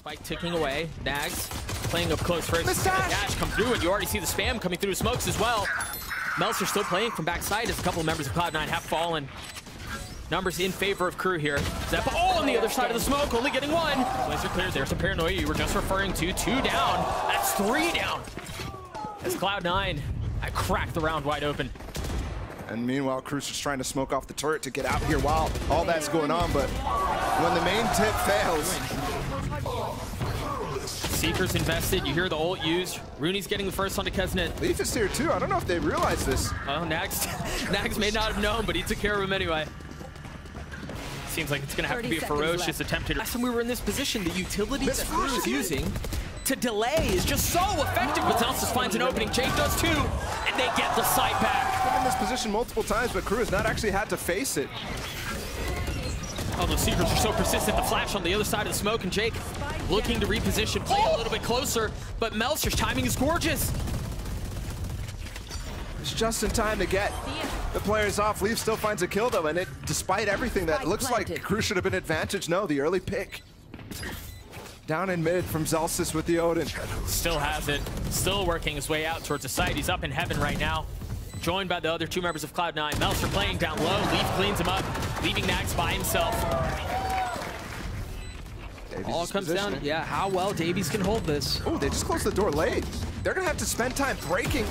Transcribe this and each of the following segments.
Spike ticking away. NagZ playing up close first. Dash comes through, and you already see the spam coming through smokes as well. Melser still playing from backside as a couple of members of Cloud9 have fallen. Numbers in favor of KRÜ here. Zeppaa on the other side of the smoke, only getting one. Blazer clears. There's some Paranoia you were just referring to. Two down. That's three down. As Cloud9, I cracked the round wide open. And meanwhile, KRÜ's just trying to smoke off the turret to get out here while all that's going on. But when the main tip fails, Seeker's invested. You hear the ult used. Runi's getting the first onto keznit. Leaf is here too. I don't know if they realize this. Well, NagZ may not have known, but he took care of him anyway. Seems like it's going to have to be a ferocious attempt to. Last time we were in this position, the utility that KRÜ is using to delay is just so effective. But Zellsis finds an opening. Jake does too, and they get the sight back. Been in this position multiple times, but KRÜ has not actually had to face it. Oh, those Seekers are so persistent. The flash on the other side of the smoke, and Jake looking to reposition, play a little bit closer. But Melser's timing is gorgeous. It's just in time to get the players off. Leaf still finds a kill though, and it, despite everything that looks like KRÜ should have been advantage, no, the early pick. Down in mid from Zellsis with the Odin. Still has it, still working his way out towards the site. He's up in heaven right now, joined by the other two members of Cloud9. Melser playing down low, Leaf cleans him up, leaving NagZ by himself. All comes down, yeah, how well Daveeys can hold this. Oh, they just closed the door late. They're gonna have to spend time breaking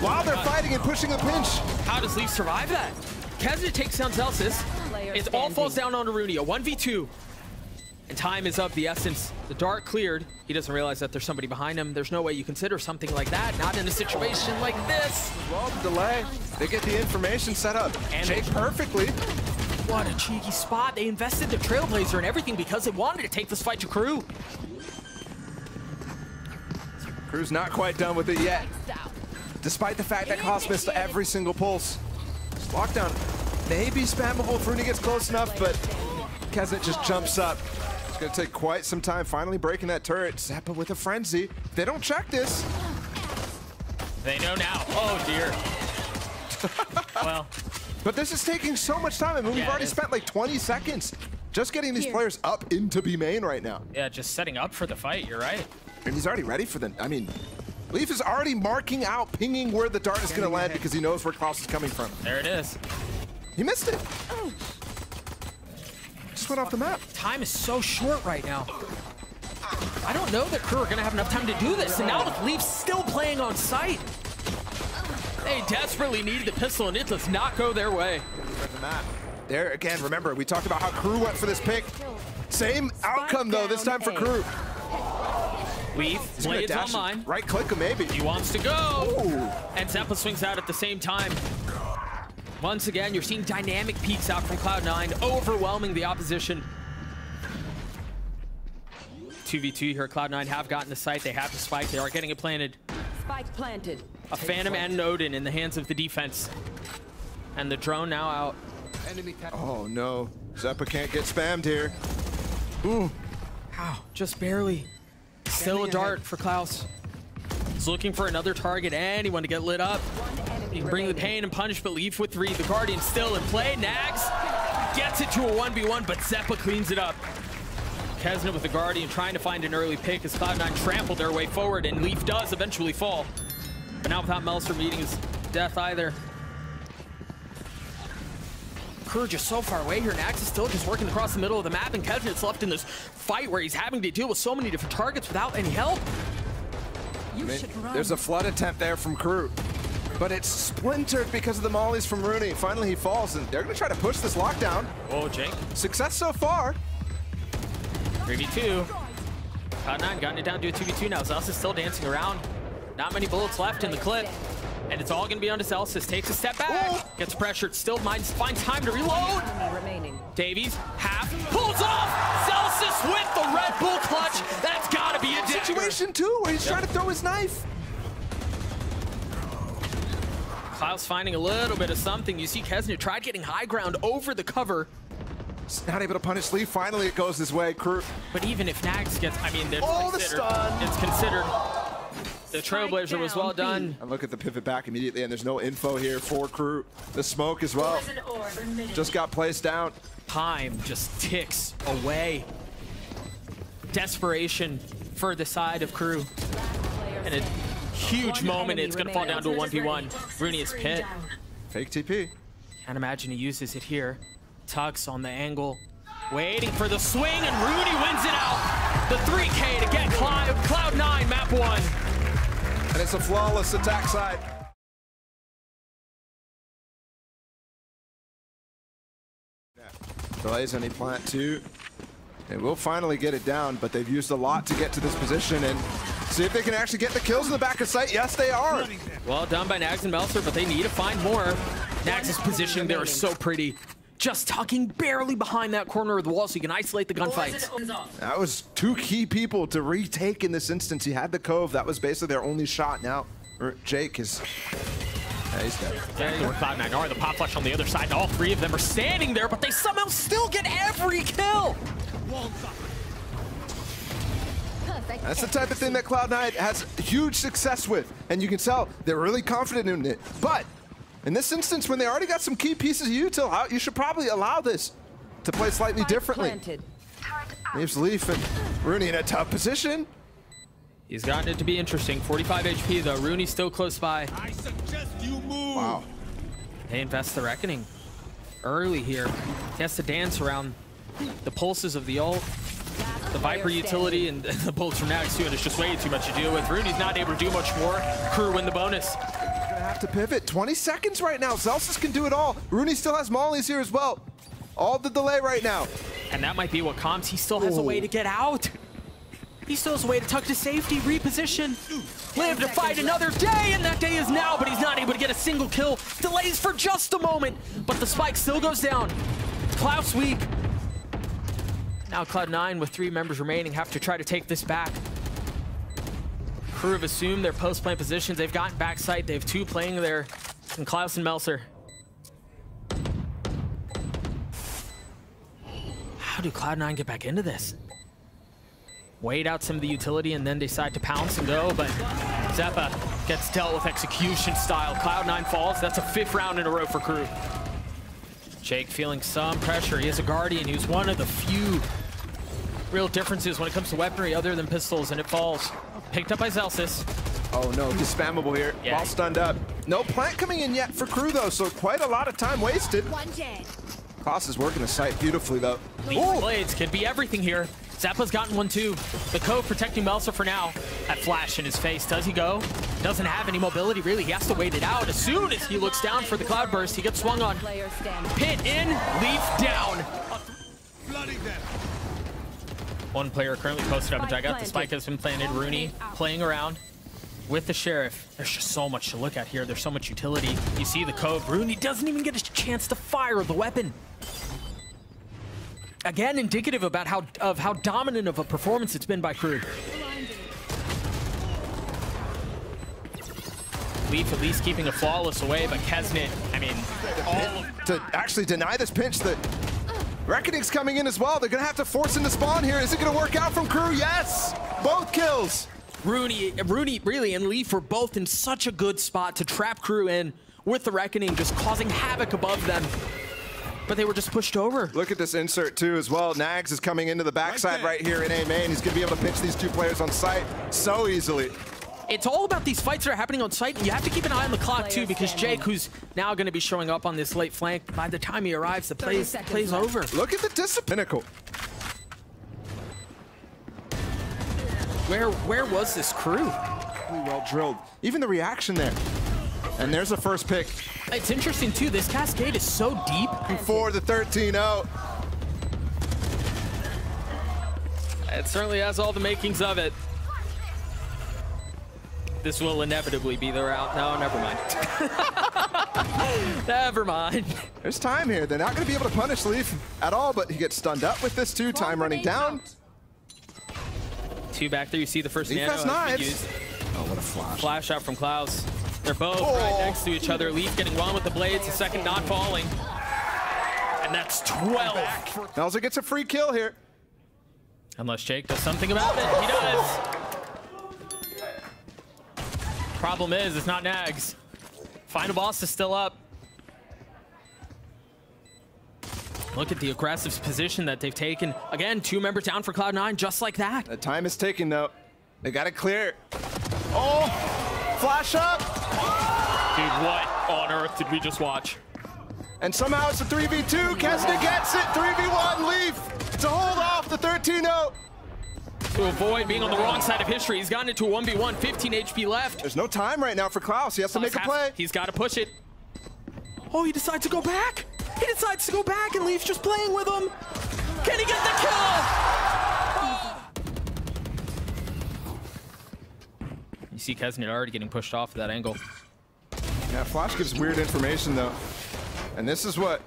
while they're fighting and pushing a pinch. How does Leaf survive that? keznit takes down Zellsis. It all falls down onto Runi. A 1v2. And time is of the essence. The dart cleared. He doesn't realize that there's somebody behind him. There's no way you consider something like that. Not in a situation like this. Well, the delay. They get the information set up. And Jake perfectly. What a cheeky spot. They invested the Trailblazer and everything because they wanted to take this fight to KRÜ. KRÜ's not quite done with it yet, despite the fact that Klaus missed every single pulse. Lockdown may be spammable if Runi gets close enough, but keznit just jumps up. It's gonna take quite some time, finally breaking that turret. Zeppaa with a frenzy. If they don't check this, they know now. Oh dear. Well, but this is taking so much time. I mean, we've already spent like 20 seconds just getting these players up into B main right now. Yeah, just setting up for the fight, you're right. And he's already ready for them. I mean, Leaf is already marking out, pinging where the dart is going to land because he knows where Klaus is coming from. There it is. He missed it. Oh. Just went off the map. Time is so short right now. I don't know that KRÜ are going to have enough time to do this. And now with Leaf still playing on site, they desperately need the pistol, and it does not go their way. There again, remember, we talked about how KRÜ went for this pick. Same outcome, though, this time for KRÜ. Leaf plays online. Right click him, maybe. He wants to go. Ooh. And Zeppaa swings out at the same time. Once again, you're seeing dynamic peaks out from Cloud9, overwhelming the opposition. 2v2 here. Cloud9 have gotten the site. They have the spike. They are getting it planted. Spike planted. A Phantom and an Odin in the hands of the defense. And the drone now out. Oh no. Zeppaa can't get spammed here. Ooh. Ow, just barely. Still a dart for Klaus. He's looking for another target, anyone to get lit up. He can bring the pain and punish, but Leaf with three. The Guardian still in play. NagZ gets it to a 1v1, but Zeppaa cleans it up. keznit with the Guardian trying to find an early pick as Cloud9 trampled their way forward, and Leaf does eventually fall. But now without Melser meeting his death either. KRÜ just so far away here. NagZ is still just working across the middle of the map, and keznit's left in this fight where he's having to deal with so many different targets without any help. I mean, there's a flood attempt there from KRÜ, but it's splintered because of the mollies from Runi. Finally, he falls, and they're going to try to push this lockdown. Oh, Jake. Success so far. 3v2. Cloud9 gotten it down to a 2v2 now. Zellsis is still dancing around. Not many bullets left in the clip. And it's all going to be onto Zellsis. Takes a step back, gets pressured, still finds time to reload. Daveeys, half, pulls off! Zellsis with the Red Bull clutch. That's got to be a situation too, where he's trying to throw his knife. Klaus finding a little bit of something. You see keznit tried getting high ground over the cover. He's not able to punish Leaf. Finally, it goes his way, KRÜ. But even if NagZ gets, I mean, all the stun. It's considered. The Trailblazer was well done. And look at the pivot back immediately, and there's no info here for KRÜ. The smoke as well. Just got placed down. Time just ticks away. desperation for the side of KRÜ. And a huge moment, it's going to fall down to a 1v1. Runi is pinned. Fake TP. Can't imagine he uses it here. Tucks on the angle, waiting for the swing, and Runi wins it out. The 3K to get Cloud9 map one. And it's a flawless attack side. Delays on a plant two. They will finally get it down, but they've used a lot to get to this position and see if they can actually get the kills in the back of sight. Yes, they are. Well done by NagZ and Melser, but they need to find more. NagZ's positioning there is so pretty. Just tucking barely behind that corner of the wall so you can isolate the gunfight. That was two key people to retake in this instance. He had the Cove. That was basically their only shot. Now Jake is... Yeah, he's dead. Cloud9 the pop flush on the other side, and all three of them are standing there, but they somehow still get every kill. That's the type of thing that Cloud9 has huge success with, and you can tell they're really confident in it. But in this instance, when they already got some key pieces of util out, you should probably allow this to play slightly differently. Leaves Leaf and Runi in a tough position. He's gotten it to be interesting. 45 HP though, Runi's still close by. I suggest you move. Wow. They invest the Reckoning early here. He has to dance around the pulses of the ult, the Viper utility, and the bullets from NagZ too, and it's just way too much to deal with. Runi's not able to do much more. KRÜ win the bonus. To pivot. 20 seconds right now. Zellsis can do it all. Runi still has Molly's here as well. All the delay right now. And that might be what comms. He still has a way to get out. He still has a way to tuck to safety, reposition, live to fight another day, and that day is now, but he's not able to get a single kill. Delays for just a moment, but the spike still goes down. Klaus weak. Now Cloud9 with three members remaining have to try to take this back. KRÜ have assumed their post-plant positions. They've gotten backside. They have two playing there, and Klaus and Melser. How do Cloud9 get back into this? Wait out some of the utility and then decide to pounce and go, but Zeppaa gets dealt with execution style. Cloud9 falls. That's a fifth round in a row for KRÜ. Jake feeling some pressure. He is a Guardian who's one of the few real differences when it comes to weaponry other than pistols, and it falls. Picked up by Zellsis. Oh no, he's spammable here. Yeah. All stunned up. No plant coming in yet for KRÜ though, so quite a lot of time wasted. Klaus is working the site beautifully though. These blades could be everything here. Zeppaa's gotten one too. The Cove protecting Melser for now. That flash in his face. Does he go? Doesn't have any mobility really. He has to wait it out. As soon as he looks down for the cloud burst, he gets swung on. Pit in, Leaf down. Flooding them. One player currently posted up in Dugout. The spike has been planted. Runi playing around with the Sheriff. There's just so much to look at here. There's so much utility. You see the Cove. Runi doesn't even get a chance to fire the weapon. Again, indicative about how dominant of a performance it's been by KRÜ. Leaf at least keeping a flawless away, but keznit, I mean, to actually deny this pinch that... Reckoning's coming in as well. They're going to have to force him to spawn here. Is it going to work out from KRÜ? Yes! Both kills! Runi really, and Leaf were both in such a good spot to trap KRÜ in with the Reckoning, just causing havoc above them. But they were just pushed over. Look at this insert, too, as well. NagZ is coming into the backside right here in A main. He's going to be able to pinch these two players on site so easily. It's all about these fights that are happening on site. You have to keep an eye on the clock, too, because Jake, who's now going to be showing up on this late flank, by the time he arrives, the play's over. Look at the discipline. Where was this KRÜ? Really well drilled. Even the reaction there. And there's a first pick. It's interesting, too. This cascade is so deep. Before the 13-0. It certainly has all the makings of it. This will inevitably be the route. No, never mind. Never mind. There's time here. They're not going to be able to punish Leaf at all, but he gets stunned up with this too. Time running down. Two back there. You see the first Leaf nano has been used. Oh, what a flash. Flash out from Klaus. They're both right next to each other. Leaf getting one with the blades, the second not falling. And that's 12. Melser gets a free kill here. Unless Jake does something about it. He does. Problem is, it's not NagZ. Final boss is still up. Look at the aggressive position that they've taken. Again, two members down for Cloud9, just like that. The time is taken, though. They got it clear. Oh, flash up. Dude, what on earth did we just watch? And somehow it's a 3v2. Keznit gets it. 3v1 Leaf to hold off the 13-0. To avoid being on the wrong side of history, he's gotten into a 1v1, 15 HP left. There's no time right now for Klaus. He has to make a play. He's got to push it. Oh, he decides to go back. He decides to go back, and Leaf's just playing with him. Can he get the kill? Oh. You see Keznit already getting pushed off at that angle. Yeah, Flash gives weird information, though. And this is what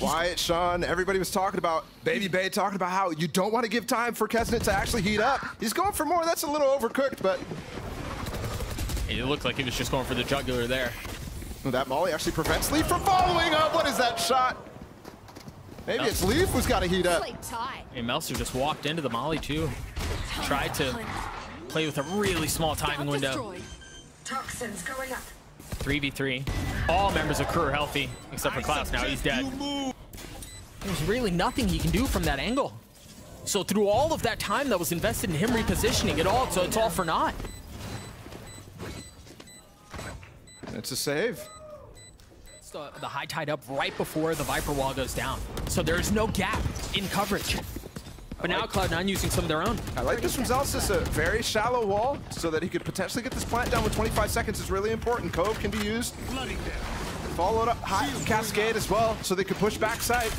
Wyatt, Sean, everybody was talking about. Baby Bay talking about how you don't want to give time for Keznit to actually heat up. He's going for more. That's a little overcooked, but... It looked like he was just going for the jugular there. That Molly actually prevents Leaf from following up. What is that shot? Maybe it's Leaf who's got to heat up. Hey, Melser just walked into the Molly, too. Tried to play with a really small timing window. 3v3. All members of KRÜ are healthy, except for Klaus. Now he's dead. There's really nothing he can do from that angle. So through all of that time that was invested in him repositioning it all, so it's all for naught. It's a save. It's the high tide up right before the Viper wall goes down. So there is no gap in coverage. But now Cloud9 using some of their own. I like this from Zellsis, a very shallow wall so that he could potentially get this plant down with 25 seconds is really important. Cove can be used. Followed up high cascade as well so they could push backside.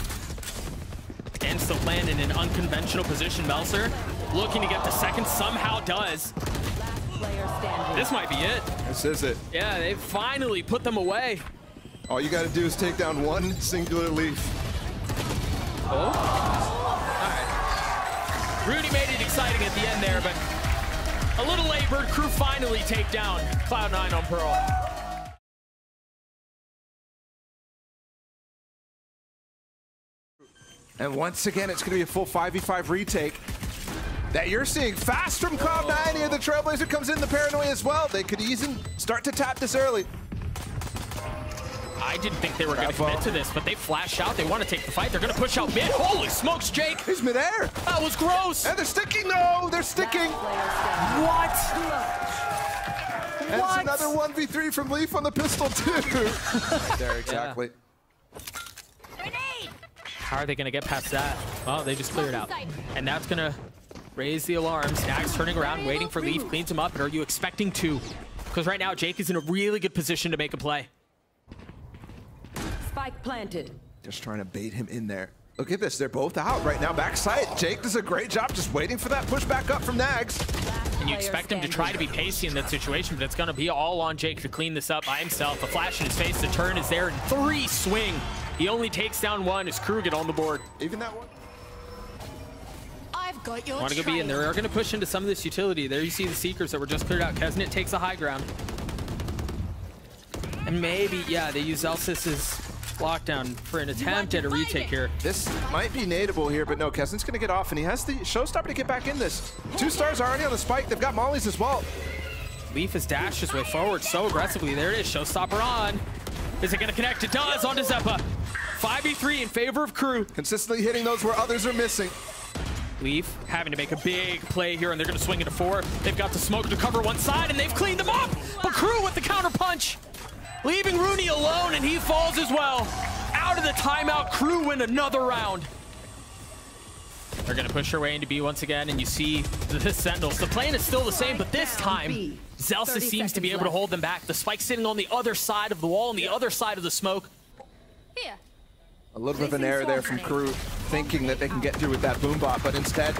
Against the plan in an unconventional position, Melser looking to get the second, somehow does. This might be it. This is it. Yeah, they finally put them away. All you got to do is take down one singular Leaf. Oh. Runi made it exciting at the end there, but a little late. KRÜ finally take down Cloud9 on Pearl. And once again, it's going to be a full 5v5 retake that you're seeing. Fast from Cloud9 here. The Trailblazer comes in, the Paranoia as well. They could even start to tap this early. I didn't think they were going to commit to this, but they flash out. They want to take the fight. They're going to push out mid. Holy smokes, Jake! He's midair. That was gross. And they're sticking. No, they're sticking. What? And it's another 1v3 from Leaf on the pistol too. Right there, exactly. Yeah. How are they going to get past that? Well, they just cleared out, and that's going to raise the alarms. NagZ turning around, waiting for Leaf, cleans him up. And are you expecting to? Because right now, Jake is in a really good position to make a play. Spike planted. Just trying to bait him in there. Look at this, they're both out right now, backside. Jake does a great job just waiting for that push back up from NagZ. And you expect him to try to be pacey in that situation, but it's gonna be all on Jake to clean this up by himself. A flash in his face, the turn is there, and three swing. He only takes down one as KRÜ get on the board. Even that one? I've got your trail. Want to go be in there. They're gonna push into some of this utility. There you see the Seekers that were just cleared out. Keznit takes the high ground. And maybe, yeah, they use Zellsis's Lockdown for an attempt at a retake here. This might be nadeable here, but no, Keznit's gonna get off, and he has the Showstopper to get back in this. Two stars already on the spike. They've got Molly's as well. Leaf has dashed his way forward so aggressively. There it is, Showstopper on. Is it gonna connect? It does, onto Zeppaa. 5v3 in favor of KRÜ. Consistently hitting those where others are missing. Leaf having to make a big play here, and they're gonna swing it to four. They've got the smoke to cover one side, and they've cleaned them up, but KRÜ with the counter punch. Leaving Runi alone, and he falls as well. Out of the timeout, KRÜ win another round. They're gonna push their way into B once again, and you see the Sentinels. The plan is still the same, but this time, Zellsis seems to be able to hold them back. The spike's sitting on the other side of the wall, on the other side of the smoke. Here. A little bit of an error there from KRÜ, thinking that they can get through with that boom bot, but instead,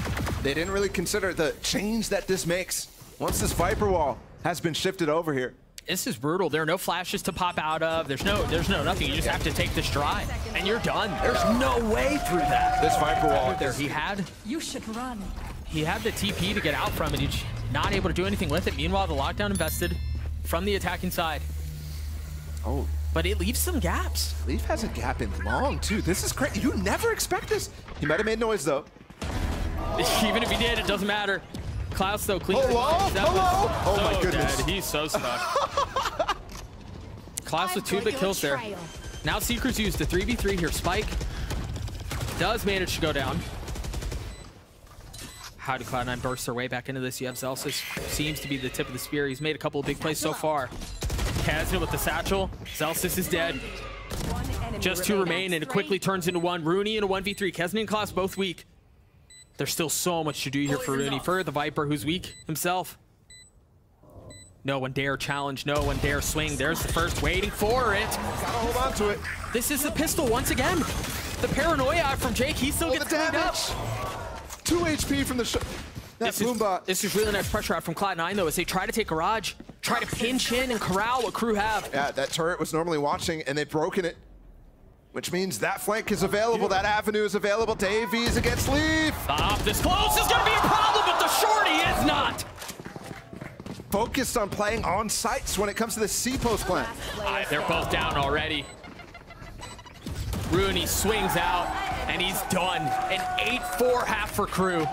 they didn't really consider the change that this makes once this Viper wall has been shifted over here. This is brutal. There are no flashes to pop out of. There's no nothing. You just have to take this drive, and you're done. There's no way through that. This Viper wall there. You should run. He had the TP to get out from it. He's not able to do anything with it. Meanwhile, the Lockdown invested from the attacking side. Oh. But it leaves some gaps. Leaf has a gap in long too. This is crazy. You never expect this. He might have made noise though. Even if he did, it doesn't matter. Klaus though cleans Hello? Oh my goodness. Dead. He's so stuck. Klaus with two big kills there. Now Seekers used the 3v3 here. Spike does manage to go down. How do Cloud9 burst their way back into this? You have Zellsis, seems to be the tip of the spear. He's made a couple of big plays so far. Kazna with the satchel. Zellsis is dead. Just two remain, and it quickly turns into one. Runi in a 1v3. Keznit and Klaus both weak. There's still so much to do here for Runi. For the Viper, who's weak himself. No one dare challenge. No one dare swing. There's the first, waiting for it. Gotta hold on to it. This is the pistol once again. The paranoia from Jake. He still gets cleaned up. 2 HP from the shot. That's Bloombot. This is really nice pressure out from Cloud9, though, as they try to take Garage, try to pinch in and corral what KRÜ have. Yeah, that turret was normally watching, and they've broken it, which means that flank is available, that avenue is available. Daveeys against Leaf. Stop this close. It's going to be a problem, but the Shorty is not. Focused on playing on sites when it comes to the C-post plan. They're both down already. Runi swings out, and he's done. An 8-4 half for KRÜ.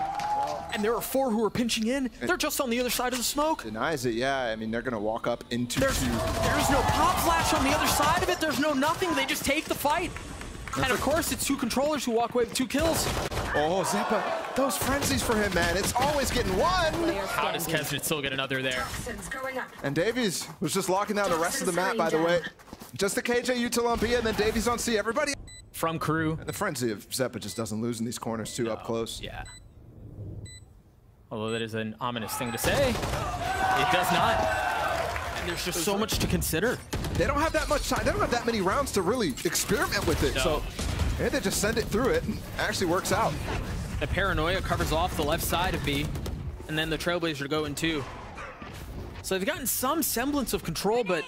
And there are 4 who are pinching in. They're just on the other side of the smoke. Denies it, yeah. I mean, they're going to walk up into two. There's no pop flash on the other side of it. There's no nothing. They just take the fight. And of course, it's 2 controllers who walk away with 2 kills. Oh, Zeppaa, those frenzies for him, man. It's always getting one. How does keznit still get another there? And Daveeys was just locking down the rest of the map, by the way. Just the KJ, Utalampia, and then Daveeys on C. Everybody from KRÜ. And the frenzy of Zeppaa just doesn't lose in these corners too up close. Yeah. Although that is an ominous thing to say. It does not. And there's just so much to consider. They don't have that much time. They don't have that many rounds to really experiment with it. So. And they just send it through it, and actually works out. The paranoia covers off the left side of B, and then the Trailblazer go in 2. So they've gotten some semblance of control, but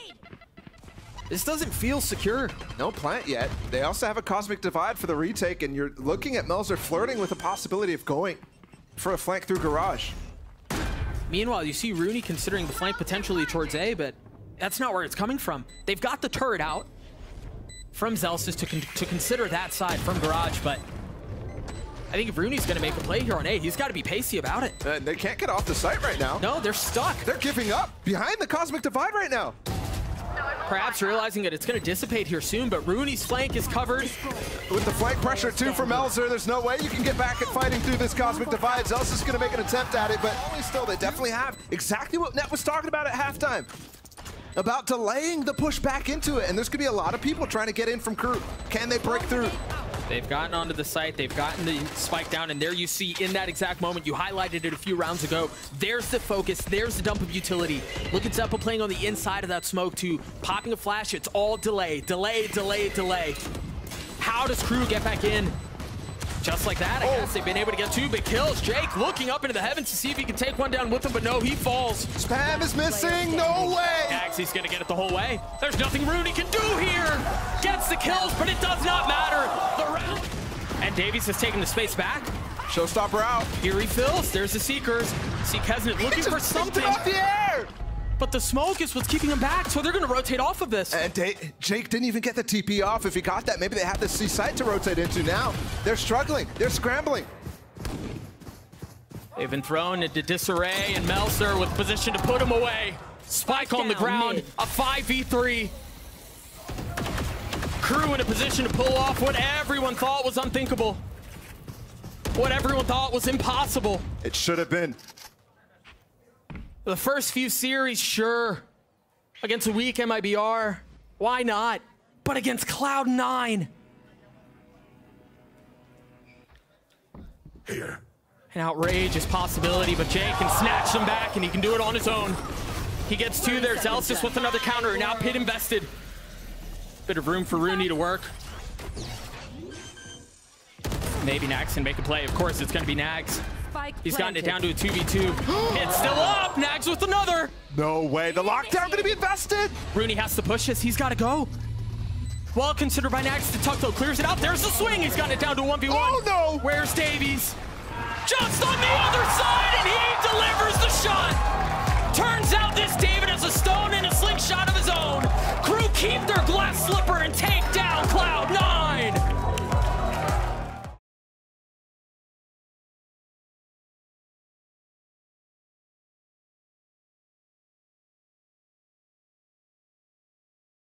this doesn't feel secure. No plant yet. They also have a Cosmic Divide for the retake, and you're looking at Melser flirting with the possibility of going for a flank through Garage. Meanwhile, you see Runi considering the flank potentially towards A, but that's not where it's coming from. They've got the turret out from Zellsis to consider that side from Garage, but I think if Runi's gonna make a play here on A, he's gotta be pacey about it. And they can't get off the site right now. No, they're stuck. They're giving up behind the Cosmic Divide right now. Perhaps realizing that it's gonna dissipate here soon, but Runi's flank is covered. With the flank pressure too from Melser, there's no way you can get back at fighting through this Cosmic Divide. Zellsis is gonna make an attempt at it, but only still, they definitely have exactly what Net was talking about at halftime, about delaying the push back into it, and there's gonna be a lot of people trying to get in from KRÜ. Can they break through? They've gotten onto the site, they've gotten the spike down, and there you see in that exact moment, you highlighted it a few rounds ago, there's the focus, there's the dump of utility. Look at Zeppaa playing on the inside of that smoke too, popping a flash, it's all delay, delay, delay, delay. How does KRÜ get back in? Just like that, I guess they've been able to get 2 big kills. Jake looking up into the heavens to see if he can take one down with him, but no, he falls. Spam is missing, no way! NagZ's gonna get it the whole way. There's nothing Runi can do here! Gets the kills, but it does not matter! The round! And Daveeys has taken the space back. Showstopper out. Here he fills, there's the Seekers. See keznit looking for something. Off the air. But the smoke is what's keeping him back, so they're gonna rotate off of this. And Jake didn't even get the TP off. If he got that, maybe they have the C site to rotate into now. They're struggling, they're scrambling. They've been thrown into disarray, and Melser with position to put him away. Spike on the ground, a 5v3. KRÜ in a position to pull off what everyone thought was unthinkable. What everyone thought was impossible. It should have been. The first few series, sure. Against a weak MIBR, why not? But against Cloud9. Here. An outrageous possibility, but Jake can snatch them back, and he can do it on his own. He gets 2 there. Zellsis with another counter, and now Pit invested. Bit of room for Runi to work. Maybe NagZ can make a play. Of course, it's going to be NagZ. He's gotten it down to a 2v2. It's still up. NagZ with another. No way. The lockdown going to be invested. Runi has to push this. He's got to go. Well considered by NagZ. The tuck, though, clears it out. There's the swing. He's gotten it down to a 1v1. Oh, no. Where's Daveeys? Just on the other side, and he delivers the shot. Turns out this David has a stone and a slingshot of his own. KRÜ keep their glass slipper and take